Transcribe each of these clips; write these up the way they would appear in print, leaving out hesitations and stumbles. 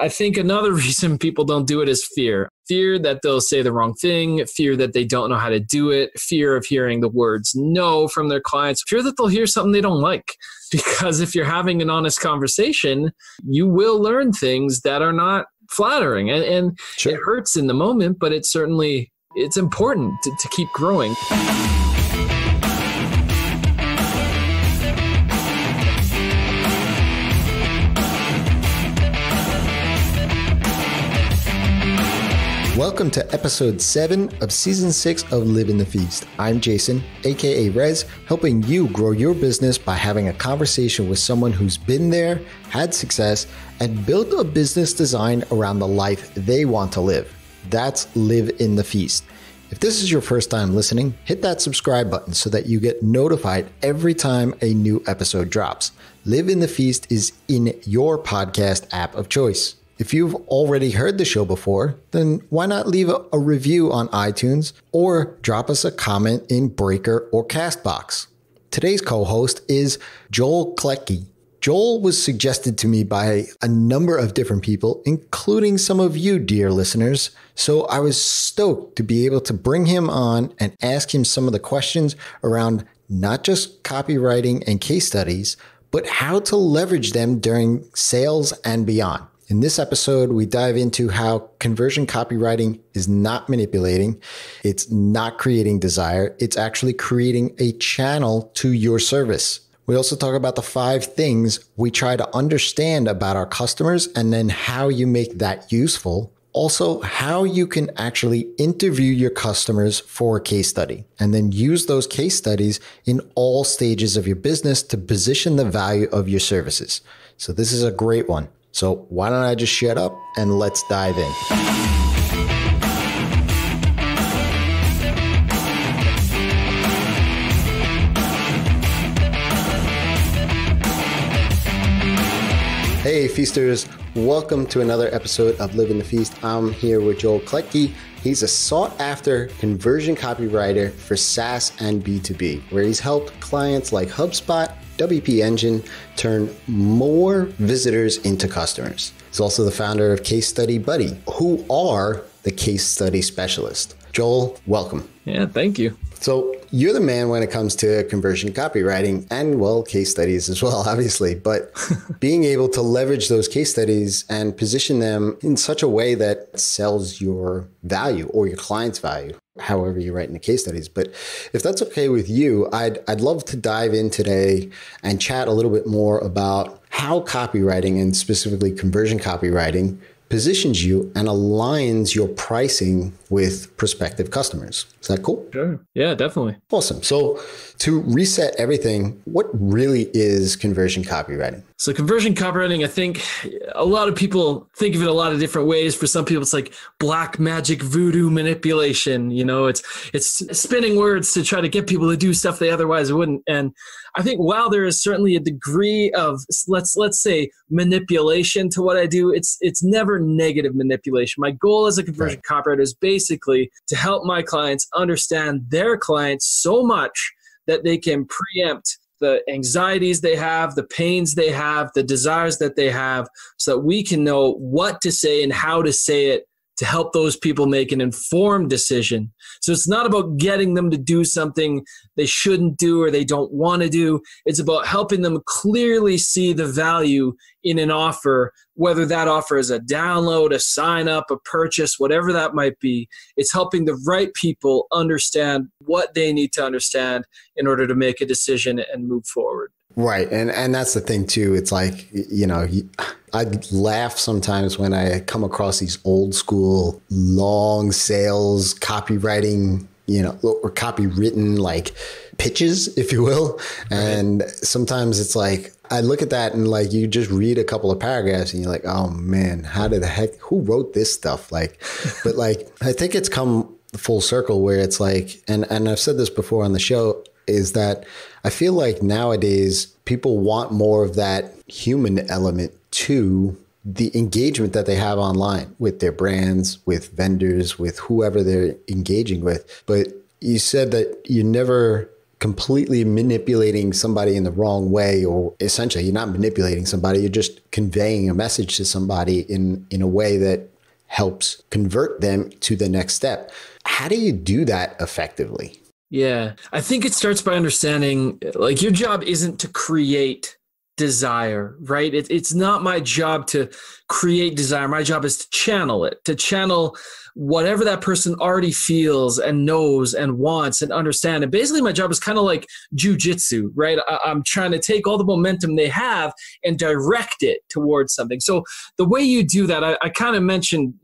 I think another reason people don't do it is fear. Fear that they'll say the wrong thing, fear that they don't know how to do it, fear of hearing the words no from their clients, fear that they'll hear something they don't like. Because if you're having an honest conversation, you will learn things that are not flattering. And sure, it hurts in the moment, but it's certainly, it's important to keep growing. Welcome to episode 7 of season 6 of Live in the Feast. I'm Jason, aka Rez, helping you grow your business by having a conversation with someone who's been there, had success, and built a business design around the life they want to live. That's Live in the Feast. If this is your first time listening, hit that subscribe button so that you get notified every time a new episode drops. Live in the Feast is in your podcast app of choice. If you've already heard the show before, then why not leave a review on iTunes or drop us a comment in Breaker or Castbox? Today's co-host is Joel Klettke. Joel was suggested to me by a number of different people, including some of you, dear listeners. So I was stoked to be able to bring him on and ask him some of the questions around not just copywriting and case studies, but how to leverage them during sales and beyond. In this episode, we dive into how conversion copywriting is not manipulating. It's not creating desire. It's actually creating a channel to your service. We also talk about the 5 things we try to understand about our customers and then how you make that useful. Also, how you can actually interview your customers for a case study and then use those case studies in all stages of your business to position the value of your services. So this is a great one. So why don't I just shut up and let's dive in. Hey, Feasters. Welcome to another episode of Live in the Feast. I'm here with Joel Klettke. He's a sought-after conversion copywriter for SaaS and B2B, where he's helped clients like HubSpot, WP Engine turn more visitors into customers. He's also the founder of Case Study Buddy, who are the case study specialist. Joel, welcome. Yeah, thank you. So you're the man when it comes to conversion copywriting and, well, case studies as well, obviously, but being able to leverage those case studies and position them in such a way that sells your value or your client's value, however you write in the case studies. But if that's okay with you, I'd love to dive in today and chat a little bit more about how copywriting, and specifically conversion copywriting, positions you and aligns your pricing with prospective customers. Is that cool? Sure. Yeah, definitely. Awesome. So to reset everything, what really is conversion copywriting? So conversion copywriting, I think a lot of people think of it a lot of different ways. For some people, it's like black magic voodoo manipulation. You know, it's spinning words to try to get people to do stuff they otherwise wouldn't. And I think while there is certainly a degree of, let's say, manipulation to what I do, it's never negative manipulation. My goal as a conversion copywriter is basically to help my clients understand their clients so much that they can preempt the anxieties they have, the pains they have, the desires that they have, so that we can know what to say and how to say it to help those people make an informed decision. So it's not about getting them to do something they shouldn't do or they don't want to do. It's about helping them clearly see the value in an offer, whether that offer is a download, a sign up, a purchase, whatever that might be. It's helping the right people understand what they need to understand in order to make a decision and move forward. Right. And that's the thing too. It's like, you know, I laugh sometimes when I come across these old school long sales copywriting, you know, or copywritten like pitches, if you will. And sometimes it's like, I look at that and like, you just read a couple of paragraphs and you're like, oh man, how did the heck, who wrote this stuff? Like, but like, I think it's come full circle where it's like, and I've said this before on the show, is that I feel like nowadays people want more of that human element to the engagement that they have online with their brands, with vendors, with whoever they're engaging with. But you said that you never completely manipulating somebody in the wrong way, or essentially you're not manipulating somebody, you're just conveying a message to somebody in a way that helps convert them to the next step. How do you do that effectively? Yeah, I think it starts by understanding, like, your job isn't to create desire, right? It's not my job to create desire. My job is to channel it, to channel whatever that person already feels and knows and wants and understand. And basically my job is kind of like jujitsu, right? I'm trying to take all the momentum they have and direct it towards something. So the way you do that, I kind of mentioned,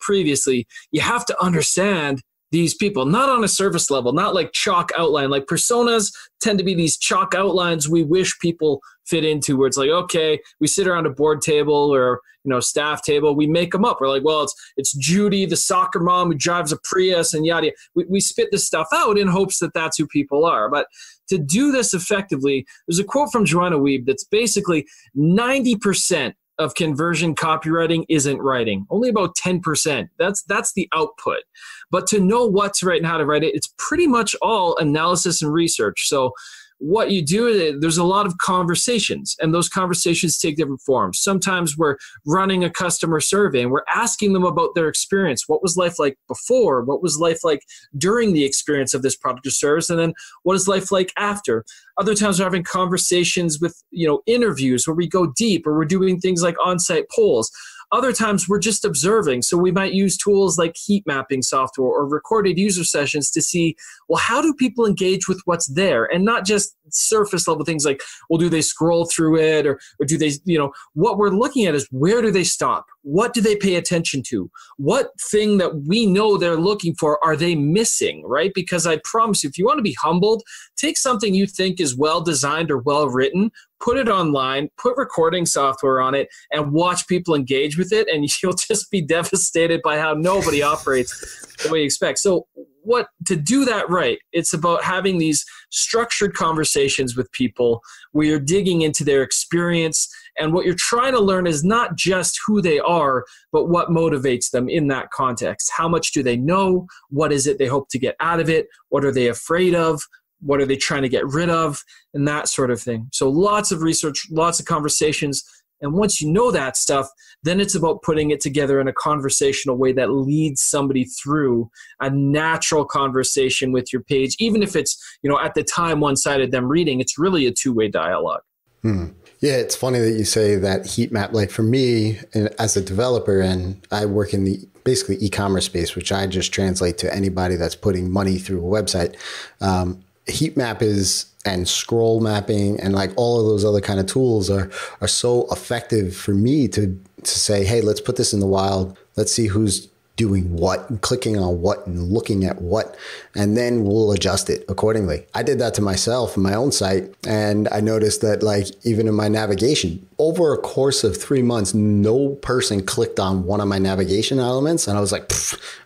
previously, you have to understand these people, not on a surface level, not like chalk outline, like personas tend to be these chalk outlines we wish people fit into, where it's like, okay, we sit around a board table or, staff table, we make them up. We're like, well, it's Judy, the soccer mom who drives a Prius and yada. We spit this stuff out in hopes that that's who people are. But to do this effectively, there's a quote from Joanna Wiebe that's basically 90% of conversion copywriting isn't writing. Only about 10%. That's the output. But to know what to write and how to write it, it's pretty much all analysis and research. So what you do, there's a lot of conversations, and those conversations take different forms. Sometimes we're running a customer survey and we're asking them about their experience. What was life like before? What was life like during the experience of this product or service? And then what is life like after? Other times we're having conversations with, interviews where we go deep, or we're doing things like on-site polls. Other times we're just observing. So we might use tools like heat mapping software or recorded user sessions to see, well, how do people engage with what's there? And not just surface level things like, well, do they scroll through it? Or do they, what we're looking at is, where do they stop? What do they pay attention to? What thing that we know they're looking for are they missing, right? Because I promise you, if you want to be humbled, take something you think is well-designed or well-written, put it online, put recording software on it, and watch people engage with it, and you'll just be devastated by how nobody operates the way you expect. So what to do that right, it's about having these structured conversations with people where you're digging into their experience, and what you're trying to learn is not just who they are, but what motivates them in that context. How much do they know? What is it they hope to get out of it? What are they afraid of? What are they trying to get rid of? And that sort of thing. So lots of research, lots of conversations. And once you know that stuff, then it's about putting it together in a conversational way that leads somebody through a natural conversation with your page. Even if it's, at the time one-sided them reading, it's really a two-way dialogue. Hmm. Yeah, it's funny that you say that heat map. Like for me, as a developer, and I work in the basically e-commerce space, which I just translate to anybody that's putting money through a website. Heat map is, and scroll mapping, and like all of those other kind of tools are so effective for me to say, hey, let's put this in the wild. Let's see who's doing what, and clicking on what, and looking at what, and then we'll adjust it accordingly. I did that to myself in my own site, and I noticed that, like, even in my navigation, over a course of 3 months, no person clicked on one of my navigation elements, and I was like,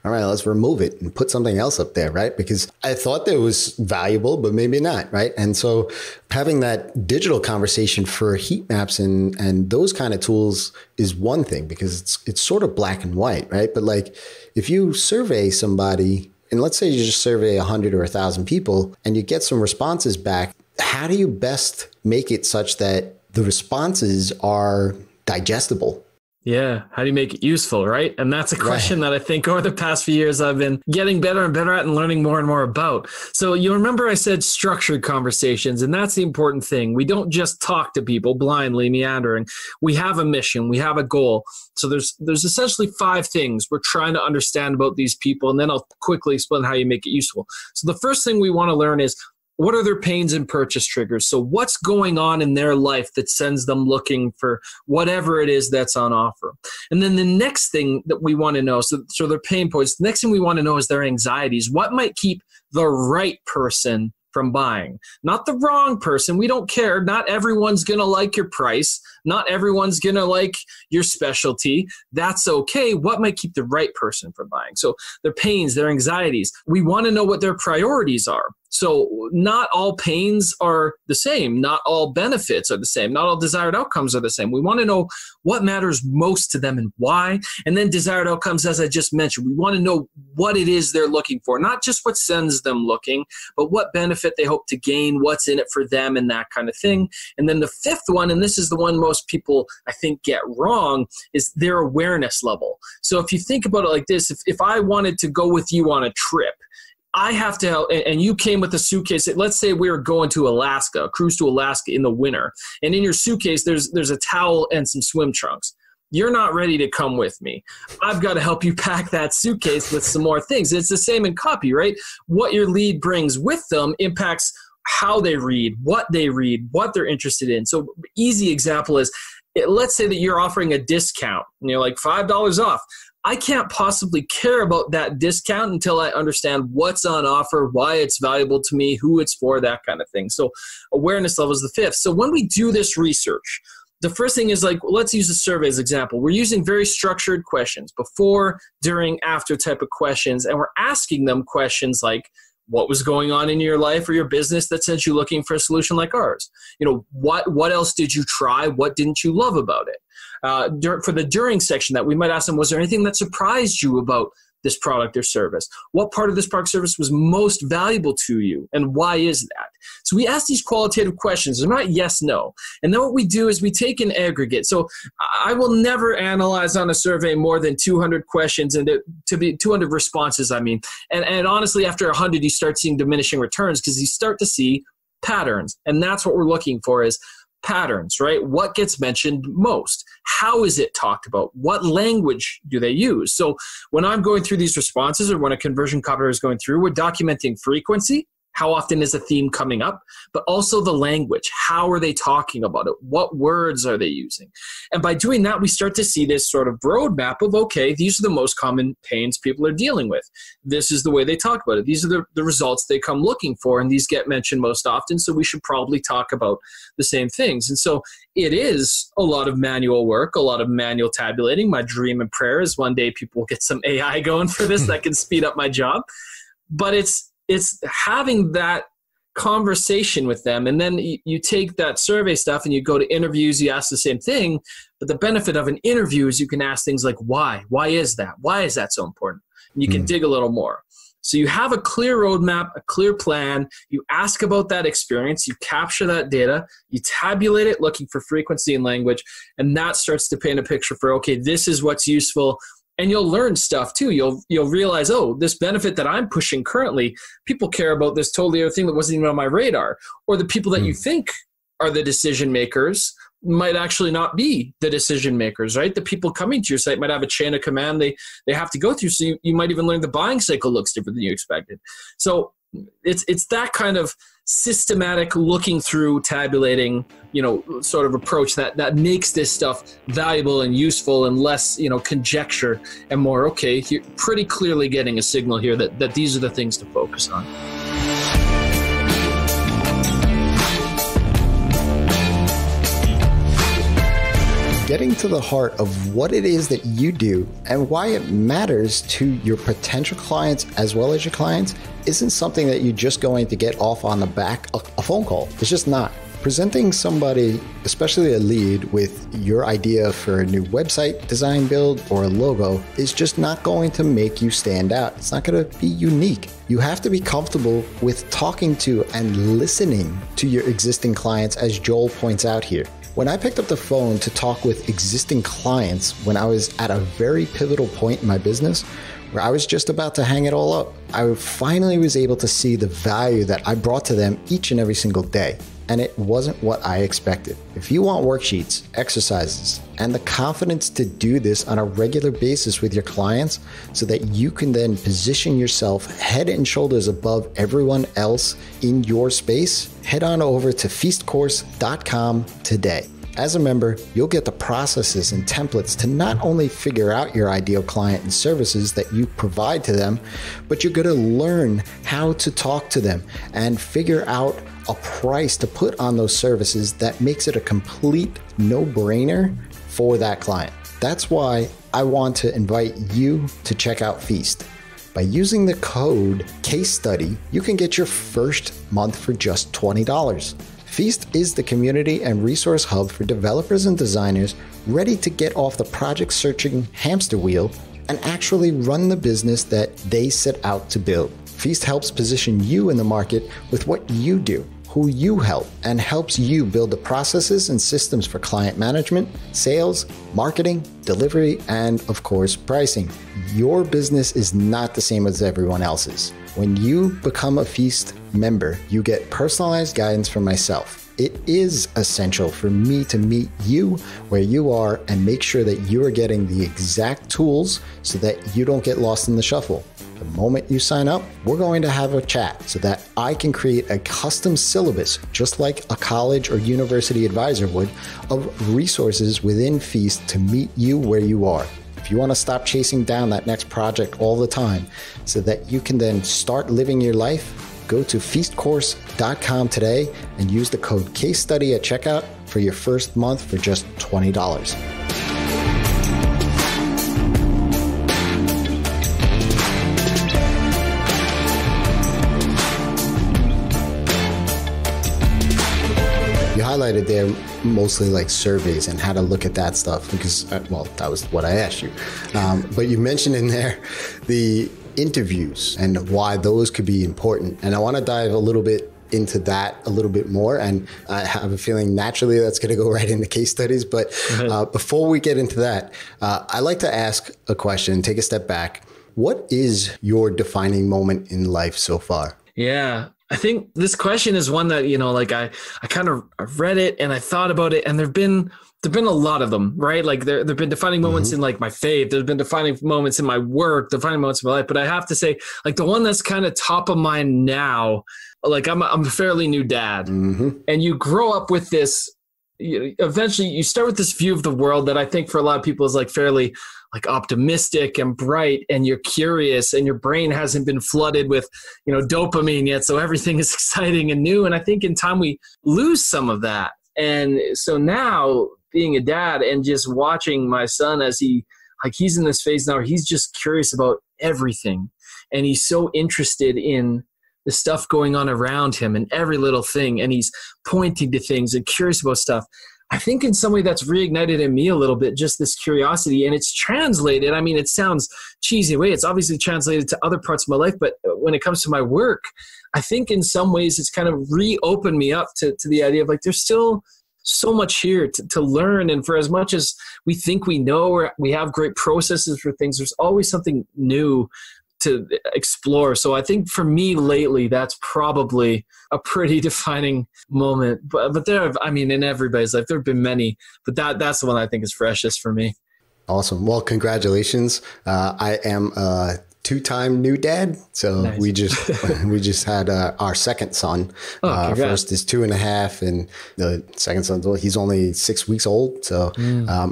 all right, let's remove it and put something else up there, right? Because I thought that it was valuable, but maybe not, right? And so having that digital conversation for heat maps and those kind of tools is one thing, because it's sort of black and white, right? But like, if you survey somebody, and let's say you just survey 100 or 1,000 people, and you get some responses back, how do you best make it such that the responses are digestible? Yeah. How do you make it useful, right? And that's a question that I think over the past few years I've been getting better and better at and learning more and more about. So you remember I said structured conversations, and that's the important thing. We don't just talk to people blindly, meandering. We have a mission. We have a goal. So there's essentially 5 things we're trying to understand about these people, and then I'll quickly explain how you make it useful. So the first thing we want to learn is, what are their pains and purchase triggers? So what's going on in their life that sends them looking for whatever it is that's on offer? And then the next thing that we want to know, so their pain points, the next thing we want to know is their anxieties. What might keep the right person from buying? Not the wrong person. We don't care. Not everyone's going to like your price. Not everyone's going to like your specialty. That's okay. What might keep the right person from buying? So their pains, their anxieties. We want to know what their priorities are. So not all pains are the same. Not all benefits are the same. Not all desired outcomes are the same. We want to know what matters most to them and why. And then desired outcomes, as I just mentioned, we want to know what it is they're looking for, not just what sends them looking, but what benefit they hope to gain, what's in it for them, and that kind of thing. And then the fifth one, and this is the one most people I think get wrong, is their awareness level. So if you think about it like this, if I wanted to go with you on a trip, I have to help, and you came with a suitcase. Let's say we were going to Alaska, a cruise to Alaska in the winter, and in your suitcase there's a towel and some swim trunks. You're not ready to come with me. I've got to help you pack that suitcase with some more things. It's the same in copy, right? What your lead brings with them impacts how they read, what they're interested in. So easy example is, let's say that you're offering a discount, and you're like $5 off. I can't possibly care about that discount until I understand what's on offer, why it's valuable to me, who it's for, that kind of thing. So awareness level is the fifth. So when we do this research, the first thing is, like, let's use a survey as an example. We're using very structured questions, before, during, after type of questions, and we're asking them questions like, what was going on in your life or your business that sent you looking for a solution like ours? You know, what else did you try? What didn't you love about it? For the during section, that we might ask them, was there anything that surprised you about this product or service? What part of this product service was most valuable to you, and why is that? So we ask these qualitative questions. They're not yes, no. And then what we do is we take an aggregate. So I will never analyze on a survey more than 200 questions, and to be 200 responses, I mean. And honestly, after 100, you start seeing diminishing returns, because you start to see patterns. And that's what we're looking for, is patterns, right? What gets mentioned most? How is it talked about? What language do they use? So when I'm going through these responses, or when a conversion copywriter is going through, we're documenting frequency. How often is a theme coming up? But also the language. How are they talking about it? What words are they using? And by doing that, we start to see this sort of roadmap of, okay, these are the most common pains people are dealing with. This is the way they talk about it. These are the results they come looking for, and these get mentioned most often, so we should probably talk about the same things. And so it is a lot of manual work, a lot of manual tabulating. My dream and prayer is one day people will get some AI going for this that can speed up my job. But it's having that conversation with them. And then you take that survey stuff and you go to interviews, you ask the same thing. But the benefit of an interview is you can ask things like, why? Why is that? Why is that so important? And you can dig a little more. So you have a clear roadmap, a clear plan. You ask about that experience. You capture that data. You tabulate it, looking for frequency and language. And that starts to paint a picture for, okay, this is what's useful. And you'll learn stuff too. You'll realize, oh, this benefit that I'm pushing currently, people care about this totally other thing that wasn't even on my radar. Or the people that you think are the decision makers might actually not be the decision makers, right? The people coming to your site might have a chain of command they have to go through. So you might even learn the buying cycle looks different than you expected. So it's that kind of systematic looking through, tabulating, you know, sort of approach that makes this stuff valuable and useful, and less, you know, conjecture, and more, okay, you're pretty clearly getting a signal here that these are the things to focus on. Getting to the heart of what it is that you do and why it matters to your potential clients as well as your clients isn't something that you're just going to get off on the back of a phone call. It's just not. Presenting somebody, especially a lead, with your idea for a new website design, build, or a logo is just not going to make you stand out. It's not going to be unique. You have to be comfortable with talking to and listening to your existing clients, as Joel points out here. When I picked up the phone to talk with existing clients when I was at a very pivotal point in my business where I was just about to hang it all up, I finally was able to see the value that I brought to them each and every single day. And it wasn't what I expected. If you want worksheets, exercises, and the confidence to do this on a regular basis with your clients so that you can then position yourself head and shoulders above everyone else in your space, head on over to feastcourse.com today. As a member, you'll get the processes and templates to not only figure out your ideal client and services that you provide to them, but you're going to learn how to talk to them and figure out a price to put on those services that makes it a complete no-brainer for that client. That's why I want to invite you to check out Feast. By using the code CASESTUDY, you can get your first month for just $20. Feast is the community and resource hub for developers and designers ready to get off the project searching hamster wheel and actually run the business that they set out to build. Feast helps position you in the market with what you do, who you help, and helps you build the processes and systems for client management, sales, marketing, delivery, and of course, pricing. Your business is not the same as everyone else's. When you become a Feast member, you get personalized guidance from myself. It is essential for me to meet you where you are and make sure that you are getting the exact tools so that you don't get lost in the shuffle. The moment you sign up, we're going to have a chat so that I can create a custom syllabus, just like a college or university advisor would, of resources within Feast to meet you where you are. If you want to stop chasing down that next project all the time so that you can then start living your life, go to feastcourse.com today and use the code CASESTUDY at checkout for your first month for just $20. Highlighted there mostly like surveys and how to look at that stuff because, well, that was what I asked you. But you mentioned in there the interviews and why those could be important. And I want to dive a little bit into that a little bit more. And I have a feeling naturally that's going to go right into case studies. But before we get into that, I like to ask a question, take a step back. What is your defining moment in life so far? Yeah. I think this question is one that, you know, like I kind of read it and I thought about it, and there've been a lot of them, right? Like there've been defining moments in like my faith, there've been defining moments in my work, defining moments in my life. But I have to say, like the one that's kind of top of mind now, like I'm a fairly new dad, and you grow up with this. Eventually, you start with this view of the world that I think for a lot of people is like fairly like optimistic and bright, and you're curious and your brain hasn't been flooded with, you know, dopamine yet. So everything is exciting and new. And I think in time we lose some of that. And so now being a dad and just watching my son as he's in this phase now where he's just curious about everything. And he's so interested in the stuff going on around him and every little thing. And he's pointing to things and curious about stuff. I think in some way that's reignited in me a little bit, just this curiosity, and it's translated. I mean, it sounds cheesy way. It's obviously translated to other parts of my life, but when it comes to my work, I think in some ways it's kind of reopened me up to the idea of like, there's still so much here to learn. And for as much as we think we know, or we have great processes for things, there's always something new to explore. So I think for me lately, that's probably a pretty defining moment, but there have, I mean, in everybody's life, there've been many, but that's the one I think is freshest for me. Awesome. Well, congratulations. I am a two-time new dad. So nice. we just had our second son. First is 2.5 and the second son, he's only 6 weeks old. So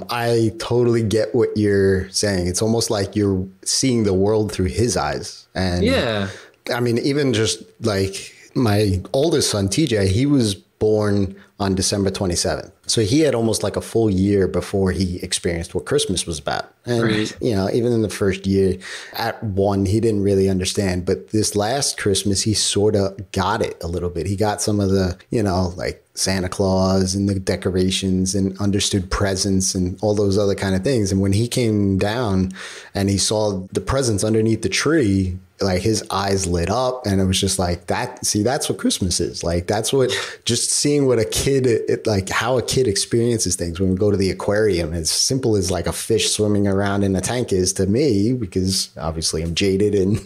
I totally get what you're saying. It's almost like you're seeing the world through his eyes. And yeah, I mean, even just like my oldest son, TJ, he was born on December 27th. So he had almost like a full year before he experienced what Christmas was about. And, you know, even in the first year at one, he didn't really understand. But this last Christmas, he sort of got it a little bit. He got some of the, you know, like Santa Claus and the decorations and understood presents and all those other kind of things. And when he came down and he saw the presents underneath the tree, like his eyes lit up, and it was just like that. See, that's what Christmas is like. That's what just seeing what a kid, like how a kid experiences things. When we go to the aquarium, as simple as like a fish swimming around in a tank is to me, because obviously I'm jaded and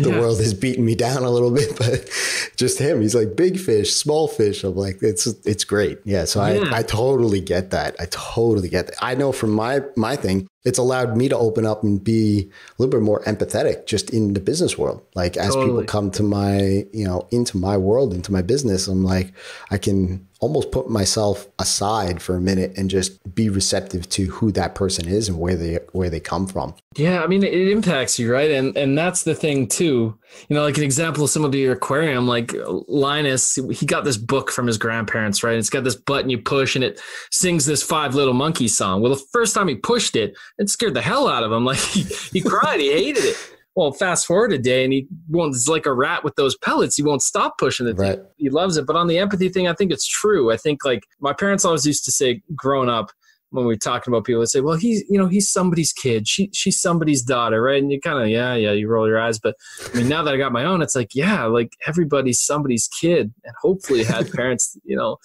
the world has beaten me down a little bit, but just him, he's like big fish, small fish. I'm like, it's great. Yeah. So I totally get that. I know from my thing, it's allowed me to open up and be a little bit more empathetic just in the business world. Like as people come to my, you know, into my world, into my business, I'm like, I can almost put myself aside for a minute and just be receptive to who that person is and where they come from. Yeah. I mean, it impacts you, right? And that's the thing too, you know, like an example of some of your aquarium, like Linus, he got this book from his grandparents, right? It's got this button you push and it sings this Five Little Monkeys song. Well, the first time he pushed it, it scared the hell out of him. Like he cried, he hated it. Well, fast forward a day and he wants like a rat with those pellets. He won't stop pushing the thing. He loves it. But on the empathy thing, I think it's true. I think like my parents always used to say growing up when we were talking about people, they say, well, he's, you know, he's somebody's kid. She's somebody's daughter. Right. And you kind of, you roll your eyes. But I mean, now that I got my own, it's like, yeah, like everybody's somebody's kid and hopefully had parents, you know,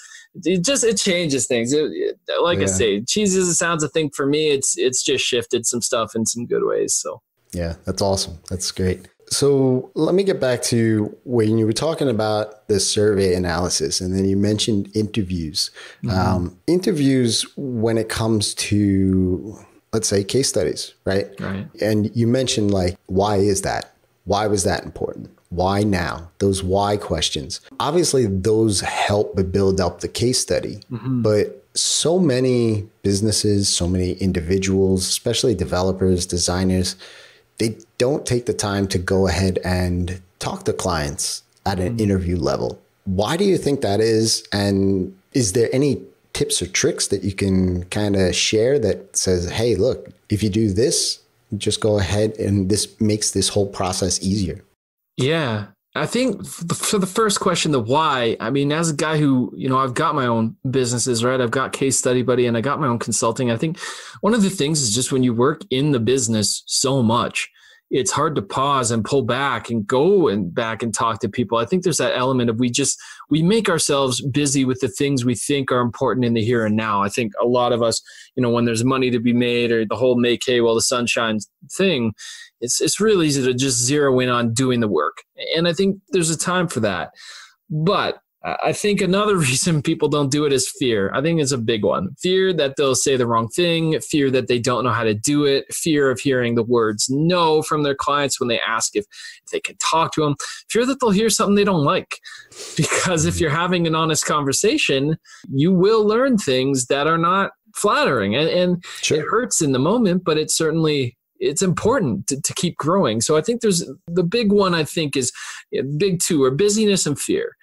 it changes things. I say, cheesy as it sounds, a thing for me, it's just shifted some stuff in some good ways. So. Yeah, that's awesome. That's great. So let me get back to when you were talking about the survey analysis, and then you mentioned interviews. Mm-hmm. Interviews when it comes to, let's say, case studies, right? Right. And you mentioned like, why is that? Why was that important? Why now? Those why questions. Obviously, those help build up the case study, mm-hmm. but so many businesses, so many individuals, especially developers, designers, they don't take the time to go ahead and talk to clients at an interview level. Why do you think that is? And is there any tips or tricks that you can kind of share that says, hey, look, if you do this, just go ahead and this makes this whole process easier? Yeah. I think for the first question, the why, I mean, as a guy who, you know, I've got my own businesses, right? I've got Case Study Buddy and I got my own consulting. I think one of the things is just when you work in the business so much, it's hard to pause and pull back and go back and talk to people. I think there's that element of we make ourselves busy with the things we think are important in the here and now. I think a lot of us, you know, when there's money to be made or the whole make hay while the sun shines thing, it's really easy to just zero in on doing the work. And I think there's a time for that. But I think another reason people don't do it is fear. I think it's a big one. Fear that they'll say the wrong thing, fear that they don't know how to do it, fear of hearing the words no from their clients when they ask if they can talk to them, fear that they'll hear something they don't like. Because if you're having an honest conversation, you will learn things that are not flattering. And sure, it hurts in the moment, but it certainly... it's important to keep growing. So I think there's the big one, I think is big two are busyness and fear.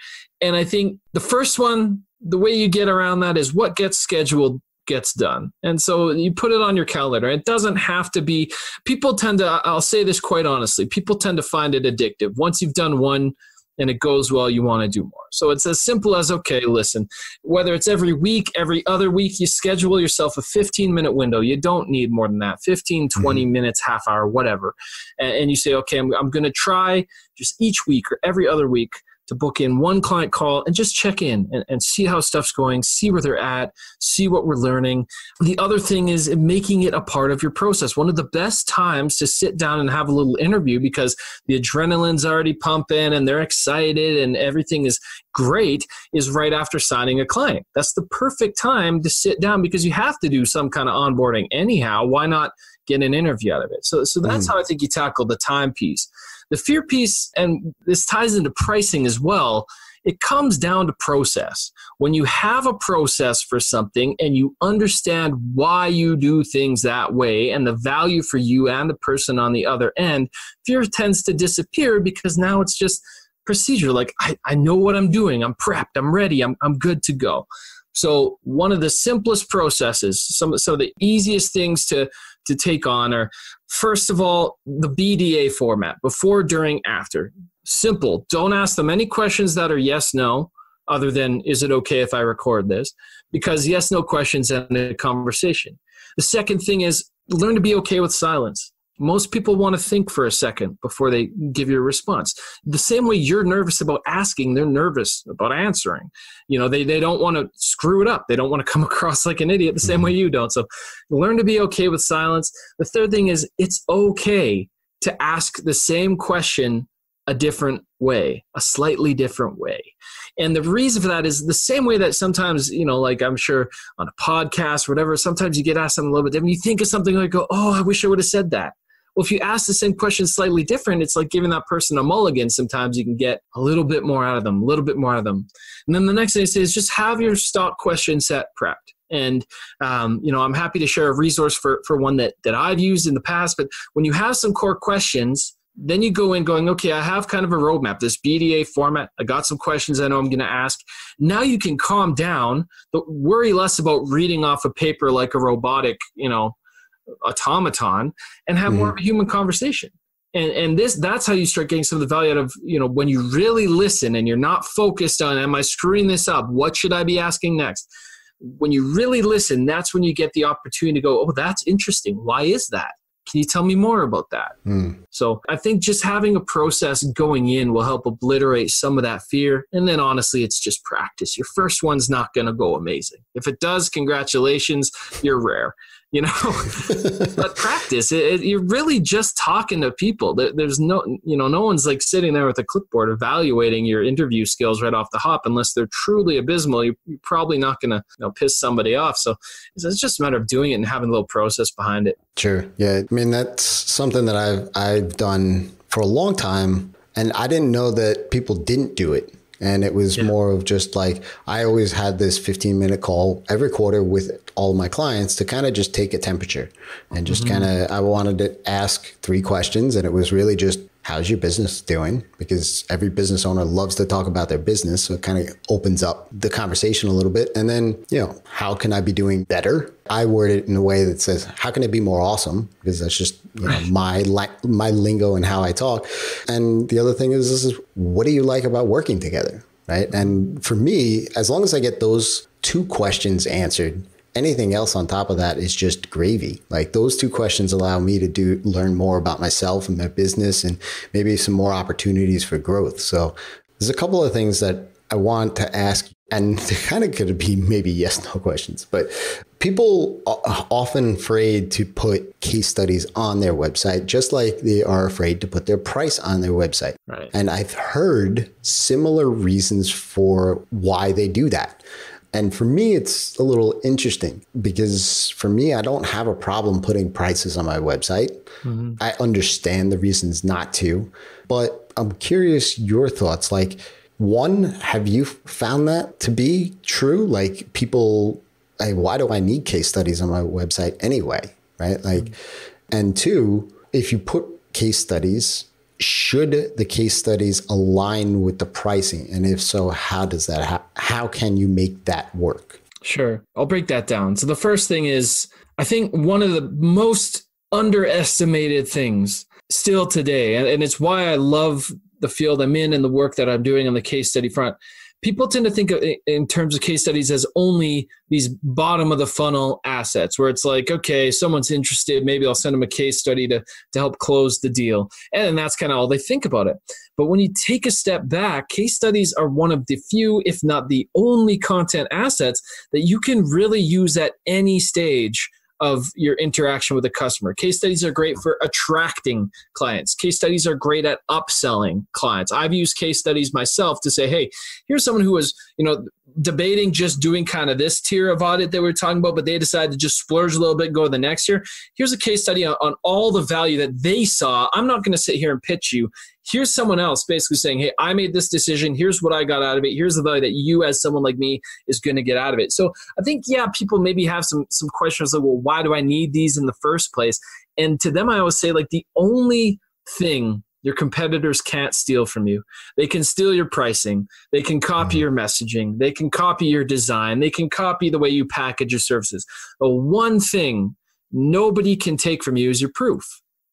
And I think the first one, the way you get around that is what gets scheduled gets done. And so you put it on your calendar. It doesn't have to be, people tend to, I'll say this quite honestly, people tend to find it addictive. Once you've done one and it goes well, you want to do more. So it's as simple as, okay, listen, whether it's every week, every other week, you schedule yourself a 15-minute window. You don't need more than that, 15, 20 minutes, half hour, whatever. And you say, okay, I'm going to try just each week or every other week to book in one client call and just check in and see how stuff's going, see where they're at, see what we're learning. The other thing is making it a part of your process. One of the best times to sit down and have a little interview because the adrenaline's already pumping and they're excited and everything is great is right after signing a client. That's the perfect time to sit down because you have to do some kind of onboarding anyhow. Why not get an interview out of it? So that's how I think you tackle the time piece. The fear piece, and this ties into pricing as well, it comes down to process. When you have a process for something and you understand why you do things that way and the value for you and the person on the other end, fear tends to disappear because now it's just procedure. Like, I know what I'm doing. I'm prepped. I'm ready. I'm good to go. So one of the simplest processes, some of the easiest things to take on are, first of all, the BDA format, before, during, after. Simple. Don't ask them any questions that are yes, no, other than is it okay if I record this? Because yes, no questions end a conversation. The second thing is learn to be okay with silence. Most people want to think for a second before they give you a response. The same way you're nervous about asking, they're nervous about answering. You know, they don't want to screw it up. They don't want to come across like an idiot the same way you don't. So learn to be okay with silence. The third thing is it's okay to ask the same question a different way, a slightly different way. And the reason for that is the same way that sometimes, you know, like I'm sure on a podcast or whatever, sometimes you get asked something a little bit different. You think of something like, oh, I wish I would have said that. Well, if you ask the same question slightly different, it's like giving that person a mulligan. Sometimes you can get a little bit more out of them, a little bit more out of them. And then the next thing is just have your stock question set prepped. And, you know, I'm happy to share a resource for one that I've used in the past. But when you have some core questions, then you go in going, okay, I have kind of a roadmap, this BDA format. I got some questions I know I'm going to ask. Now you can calm down, but worry less about reading off a paper like a robotic, you know, automaton and have more of a human conversation. And this, that's how you start getting some of the value out of, you know, when you really listen and you're not focused on, am I screwing this up? What should I be asking next? When you really listen, that's when you get the opportunity to go, oh, that's interesting. Why is that? Can you tell me more about that? Mm. So I think just having a process going in will help obliterate some of that fear. And then honestly, it's just practice. Your first one's not going to go amazing. If it does, congratulations, you're rare, you know, but practice. You're really just talking to people. There's no, you know, no one's like sitting there with a clipboard evaluating your interview skills right off the hop, unless they're truly abysmal. You're probably not going to, you know, piss somebody off. So it's just a matter of doing it and having a little process behind it. Sure. Yeah. I mean, that's something that I've done for a long time, and I didn't know that people didn't do it. And it was more of just like, I always had this 15-minute call every quarter with all of my clients to kind of just take a temperature and just I wanted to ask 3 questions. And it was really just, how's your business doing? Because every business owner loves to talk about their business. So it kind of opens up the conversation a little bit. And then, you know, how can I be doing better? I word it in a way that says, how can it be more awesome? Because that's just, you know, my lingo and how I talk. And the other thing is what do you like about working together? Right. And for me, as long as I get those 2 questions answered, anything else on top of that is just gravy. Like those 2 questions allow me to learn more about myself and my business, and maybe some more opportunities for growth. So there's a couple of things that I want to ask, and they kind of could be maybe yes, no questions, but people are often afraid to put case studies on their website, just like they are afraid to put their price on their website. Right. And I've heard similar reasons for why they do that. And for me, it's a little interesting because for me, I don't have a problem putting prices on my website. Mm-hmm. I understand the reasons not to, but I'm curious your thoughts. Like, one, have you found that to be true? Like people, like, why do I need case studies on my website anyway? Right. Like, and 2, if you put case studies, should the case studies align with the pricing? And if so, how does that how can you make that work? Sure. I'll break that down. So the first thing is, I think one of the most underestimated things still today, and it's why I love the field I'm in and the work that I'm doing on the case study front. People tend to think of, in terms of case studies, as only these bottom of the funnel assets where it's like, okay, someone's interested. Maybe I'll send them a case study to help close the deal. And that's kind of all they think about it. But when you take a step back, case studies are one of the few, if not the only content assets that you can really use at any stage of your interaction with a customer. Case studies are great for attracting clients. Case studies are great at upselling clients. I've used case studies myself to say, hey, here's someone who was, you know, debating just doing kind of this tier of audit that we were talking about, but they decided to just splurge a little bit and go to the next tier. Here's a case study on all the value that they saw. I'm not going to sit here and pitch you. Here's someone else basically saying, hey, I made this decision. Here's what I got out of it. Here's the value that you as someone like me is going to get out of it. So I think, yeah, people maybe have some questions like, well, why do I need these in the first place? And to them, I always say, like, the only thing your competitors can't steal from you. They can steal your pricing. They can copy your messaging. They can copy your design. They can copy the way you package your services. The one thing nobody can take from you is your proof.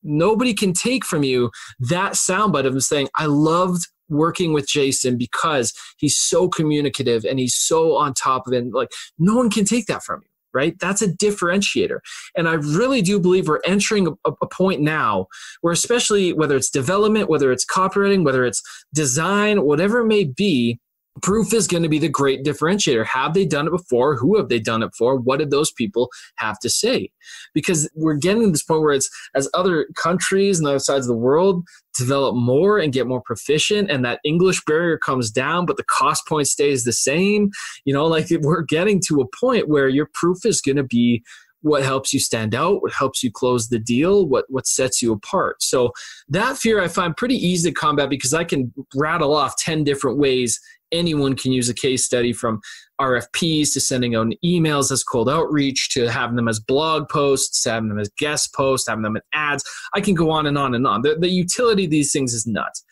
Nobody can take from you that soundbite of him saying, I loved working with Jason because he's so communicative and he's so on top of it. And like, no one can take that from you. Right? That's a differentiator. And I really do believe we're entering a point now where, especially whether it's development, whether it's copywriting, whether it's design, whatever it may be, proof is going to be the great differentiator. Have they done it before? Who have they done it for? What did those people have to say? Because we're getting to this point where it's, as other countries and other sides of the world develop more and get more proficient, and that English barrier comes down, but the cost point stays the same. You know, like, we're getting to a point where your proof is going to be what helps you stand out, what helps you close the deal, what sets you apart. So that fear I find pretty easy to combat because I can rattle off 10 different ways anyone can use a case study, from RFPs to sending out emails as cold outreach, to having them as blog posts, having them as guest posts, having them in ads. I can go on and on and on. The utility of these things is nuts.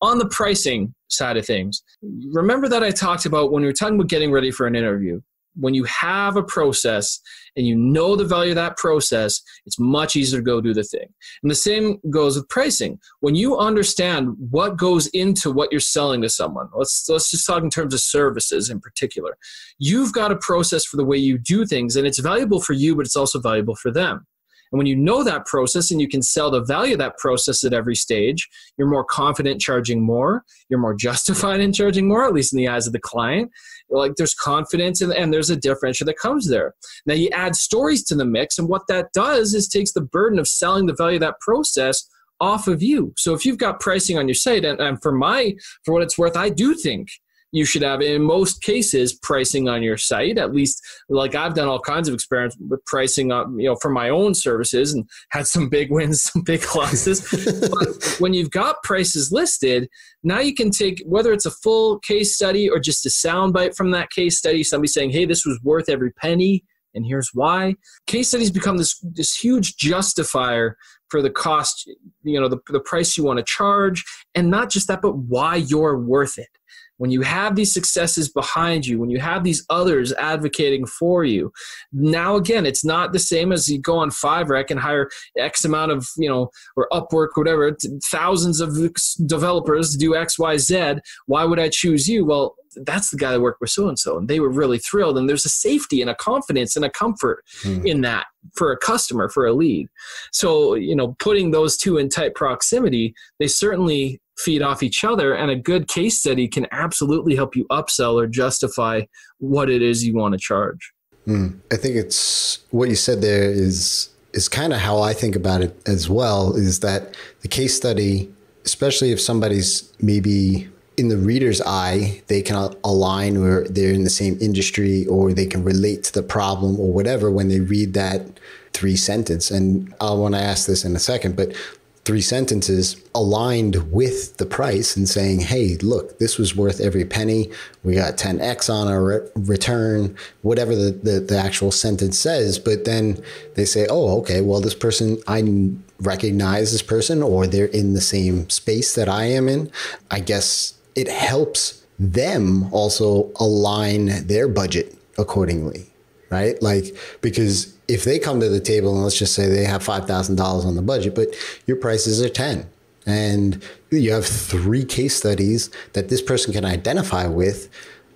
On the pricing side of things, remember that I talked about when we were talking about getting ready for an interview. when you have a process and you know the value of that process, it's much easier to go do the thing. And the same goes with pricing. When you understand what goes into what you're selling to someone, let's just talk in terms of services in particular. You've got a process for the way you do things, and it's valuable for you, but it's also valuable for them. And when you know that process and you can sell the value of that process at every stage, you're more confident charging more, you're more justified in charging more, at least in the eyes of the client. Like, there's confidence and there's a differential that comes there. Now you add stories to the mix, and what that does is takes the burden of selling the value of that process off of you. So if you've got pricing on your site, and for what it's worth, I do think you should have, in most cases, pricing on your site. At least, like, I've done all kinds of experiments with pricing on, for my own services, and had some big wins, some big losses. But when you've got prices listed, now you can take, whether it's a full case study or just a soundbite from that case study, somebody saying, hey, this was worth every penny, and here's why. Case studies become this huge justifier for the cost, the price you want to charge, and not just that, but why you're worth it. When you have these successes behind you, when you have these others advocating for you, now again, it's not the same as you go on Fiverr. I can hire X amount of, or Upwork, whatever, thousands of developers to do X, Y, Z. Why would I choose you? Well, that's the guy that worked with so-and-so, and they were really thrilled. And there's a safety and a confidence and a comfort in that for a customer, for a lead. So, putting those two in tight proximity, they certainly feed off each other, and a good case study can absolutely help you upsell or justify what it is you want to charge. I think it's what you said there is kind of how I think about it as well, is that the case study, especially if somebody's maybe in the reader's eye, they can align where they're in the same industry, or they can relate to the problem or whatever when they read that three sentence. And I'll want to ask this in a second, but three sentences aligned with the price and saying, hey, look, this was worth every penny. We got 10X on our return, whatever the actual sentence says. But then they say, oh, okay, well, this person, I recognize this person, or they're in the same space that I am in. I guess it helps them also align their budget accordingly, right? Like, because if they come to the table and let's just say they have $5,000 on the budget, but your prices are 10, and you have three case studies that this person can identify with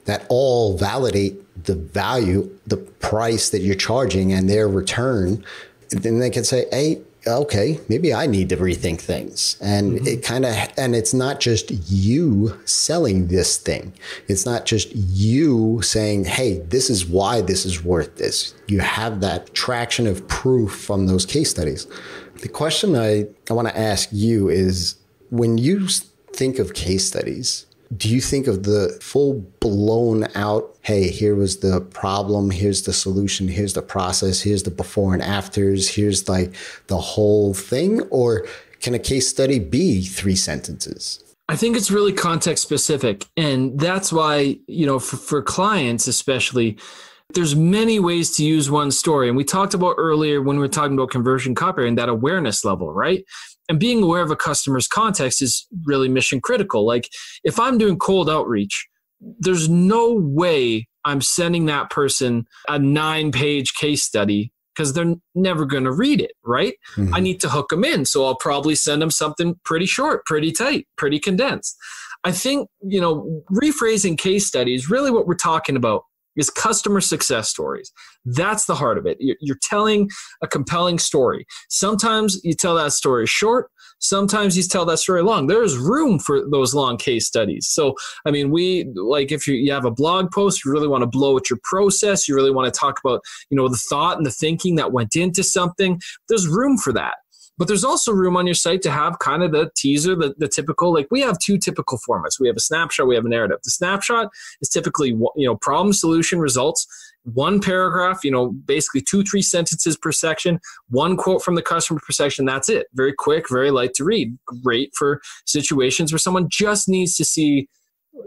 that all validate the value, the price that you're charging and their return, then they can say, hey, okay, maybe I need to rethink things. And it and it's not just you selling this thing. It's not just you saying, hey, this is why this is worth this. You have that traction of proof from those case studies. The question I want to ask you is, when you think of case studies, do you think of the full blown out, hey, here was the problem, here's the solution, here's the process, here's the before and afters, here's like the whole thing? Or can a case study be three sentences? I think it's really context specific. And that's why, for clients especially, there's many ways to use one story. And we talked about earlier when we were talking about conversion copy and that awareness level, right? And being aware of a customer's context is really mission critical. Like, if I'm doing cold outreach, there's no way I'm sending that person a 9-page case study, because they're never going to read it, right? I need to hook them in. So I'll probably send them something pretty short, pretty tight, pretty condensed. I think, rephrasing case studies, really what we're talking about is customer success stories. That's the heart of it. You're telling a compelling story. Sometimes you tell that story short, sometimes you tell that story long. There's room for those long case studies. So, if you have a blog post, you really want to blow at your process, you really want to talk about, the thought and the thinking that went into something, there's room for that. But there's also room on your site to have kind of the teaser, the typical, we have two typical formats. We have a snapshot, we have a narrative. The snapshot is typically, problem, solution, results, one paragraph, basically 2-3 sentences per section, one quote from the customer per section. That's it. Very quick, very light to read. Great for situations where someone just needs to see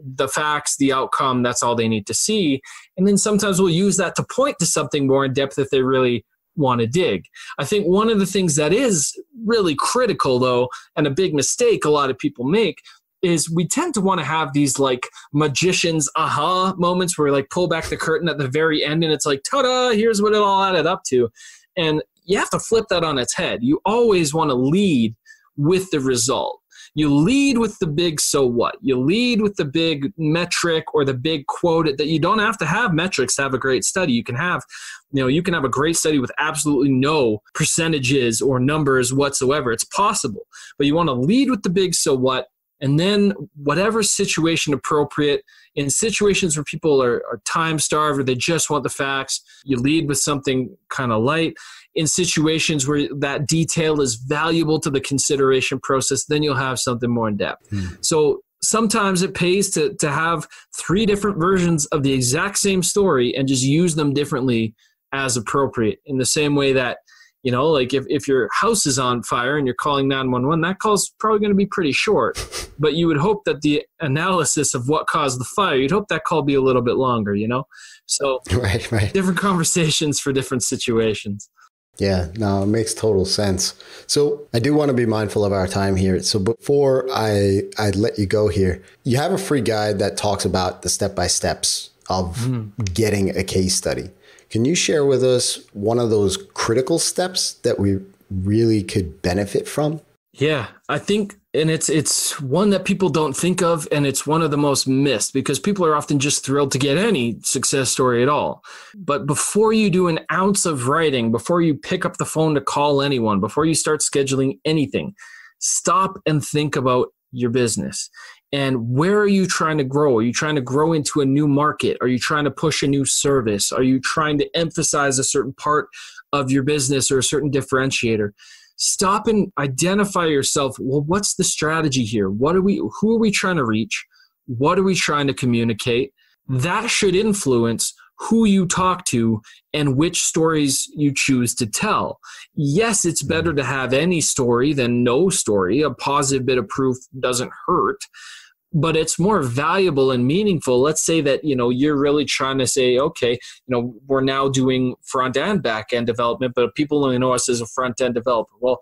the facts, the outcome. That's all they need to see. And then sometimes we'll use that to point to something more in depth if they really want to dig. I think one of the things that is really critical though, and a big mistake a lot of people make, is we tend to want to have these like magician's aha moments where we like pull back the curtain at the very end and it's like, ta-da, here's what it all added up to. And you have to flip that on its head. You always want to lead with the result. You lead with the big so what. You lead with the big metric or the big quote that you don't have to have metrics to have a great study. You can have, you know, you can have a great study with absolutely no percentages or numbers whatsoever. It's possible. But you want to lead with the big so what, and then whatever situation appropriate. In situations where people are time-starved or they just want the facts, you lead with something kind of light. In situations where that detail is valuable to the consideration process, then you'll have something more in-depth. Mm. So sometimes it pays to have three different versions of the exact same story and just use them differently as appropriate. In the same way that, you know, like if your house is on fire and you're calling 911, that call's probably going to be pretty short. But you would hope that the analysis of what caused the fire, you'd hope that call be a little bit longer, you know? So right. Different conversations for different situations. Yeah, no, it makes total sense. So I do want to be mindful of our time here. So before I let you go here, you have a free guide that talks about the step-by-steps of getting a case study. Can you share with us one of those critical steps that we really could benefit from? Yeah, I think, and it's one that people don't think of, and it's one of the most missed because people are often just thrilled to get any success story at all. But before you do an ounce of writing, before you pick up the phone to call anyone, before you start scheduling anything, stop and think about your business. And where are you trying to grow? Are you trying to grow into a new market? Are you trying to push a new service? Are you trying to emphasize a certain part of your business or a certain differentiator? Stop and identify yourself. Well, what's the strategy here? Who are we trying to reach? What are we trying to communicate? That should influence who you talk to and which stories you choose to tell. Yes, it's better to have any story than no story. A positive bit of proof doesn't hurt. But it's more valuable and meaningful. Let's say that, you know, you're really trying to say, okay, you know, we're now doing front and back end development, but people only know us as a front end developer. Well,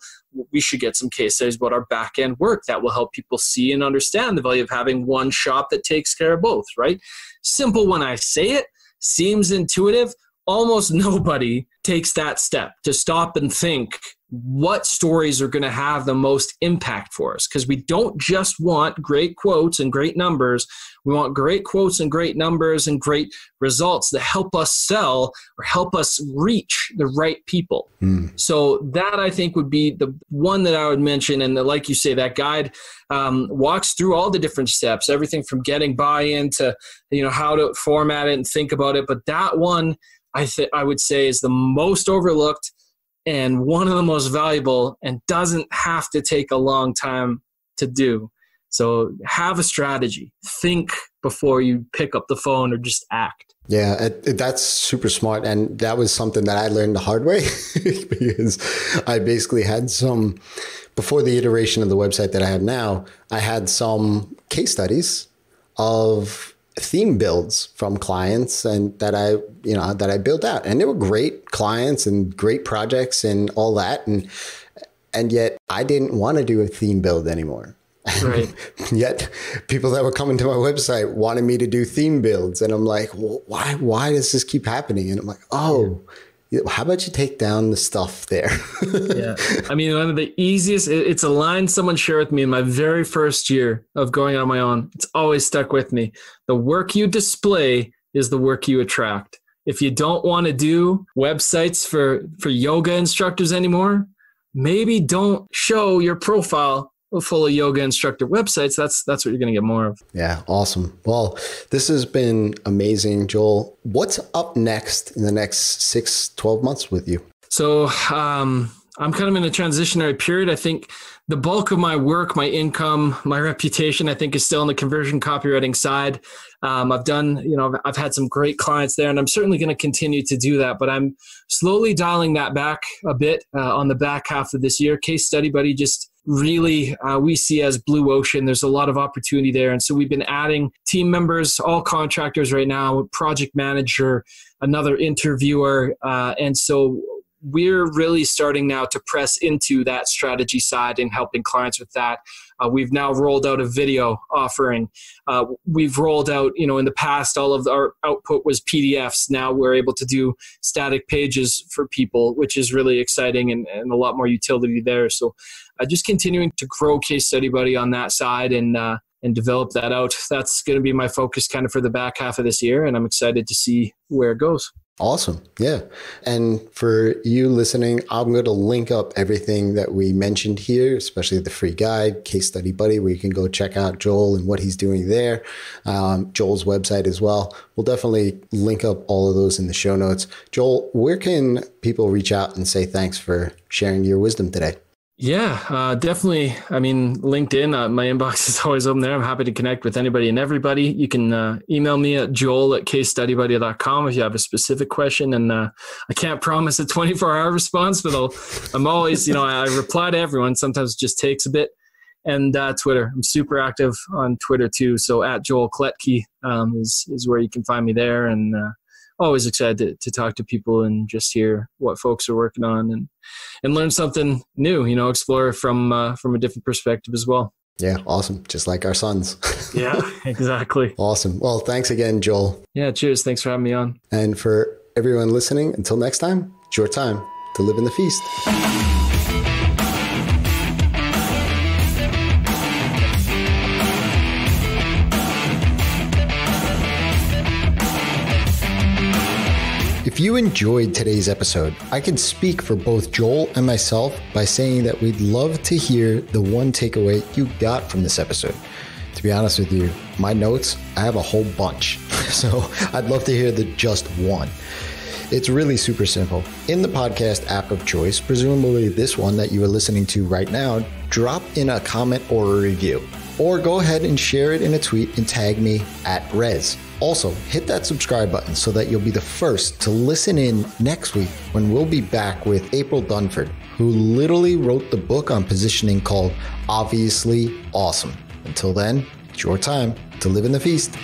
we should get some case studies about our back end work that will help people see and understand the value of having one shop that takes care of both, right? Simple when I say it, seems intuitive. Almost nobody takes that step to stop and think what stories are going to have the most impact for us. Because we don't just want great quotes and great numbers. We want great quotes and great numbers and great results that help us sell or help us reach the right people. Mm. So that I think would be the one that I would mention. And like you say, that guide walks through all the different steps, everything from getting buy-in to, you know, how to format it and think about it. But that one, I would say is the most overlooked and one of the most valuable and doesn't have to take a long time to do. So have a strategy. Think before you pick up the phone or just act. Yeah, that's super smart. And that was something that I learned the hard way because I basically had some, before the iteration of the website that I have now, I had some case studies of theme builds from clients and that I built out, and they were great clients and great projects and all that. And yet I didn't want to do a theme build anymore. Right. Yet people that were coming to my website wanted me to do theme builds. And I'm like, well, why does this keep happening? And I'm like, oh, how about you take down the stuff there? Yeah. I mean, one of the easiest, it's a line someone shared with me in my very first year of going on my own. It's always stuck with me. The work you display is the work you attract. If you don't want to do websites for yoga instructors anymore, maybe don't show your profile full of yoga instructor websites. That's what you're going to get more of. Yeah. Awesome. Well, this has been amazing, Joel. What's up next in the next 6-12 months with you? So, I'm kind of in a transitionary period. I think the bulk of my work, my income, my reputation, I think is still on the conversion copywriting side. I've had some great clients there, and I'm certainly going to continue to do that, but I'm slowly dialing that back a bit on the back half of this year. Case Study Buddy just really we see as blue ocean. There's a lot of opportunity there. And so we've been adding team members, all contractors right now, project manager, another interviewer. And so we're really starting now to press into that strategy side and helping clients with that. We've now rolled out a video offering. We've rolled out, you know, in the past, all of our output was PDFs. Now we're able to do static pages for people, which is really exciting and a lot more utility there. So just continuing to grow Case Study Buddy on that side and develop that out. That's going to be my focus kind of for the back half of this year. And I'm excited to see where it goes. Awesome. Yeah. And for you listening, I'm going to link up everything that we mentioned here, especially the free guide, Case Study Buddy, where you can go check out Joel and what he's doing there. Joel's website as well. We'll definitely link up all of those in the show notes. Joel, where can people reach out and say thanks for sharing your wisdom today? Yeah, definitely. I mean, LinkedIn, my inbox is always open there. I'm happy to connect with anybody and everybody. You can email me at joel@casestudybuddy.com if you have a specific question. And I can't promise a 24-hour response, but I'm always, you know, I reply to everyone. Sometimes it just takes a bit. And Twitter, I'm super active on Twitter too. So at Joel Klettke is where you can find me there. And always excited to talk to people and just hear what folks are working on and learn something new, you know, explore from a different perspective as well. Yeah. Awesome. Just like our sons. Yeah, exactly. Awesome. Well, thanks again, Joel. Yeah. Cheers. Thanks for having me on. And for everyone listening, until next time, it's your time to live in the feast. If you enjoyed today's episode, I can speak for both Joel and myself by saying that we'd love to hear the one takeaway you got from this episode. To be honest with you, my notes, I have a whole bunch, so I'd love to hear the just one. It's really super simple. In the podcast app of choice, presumably this one that you are listening to right now, drop in a comment or a review, or go ahead and share it in a tweet and tag me at Rez. Also, hit that subscribe button so that you'll be the first to listen in next week when we'll be back with April Dunford, who literally wrote the book on positioning called Obviously Awesome. Until then, it's your time to live in the feast.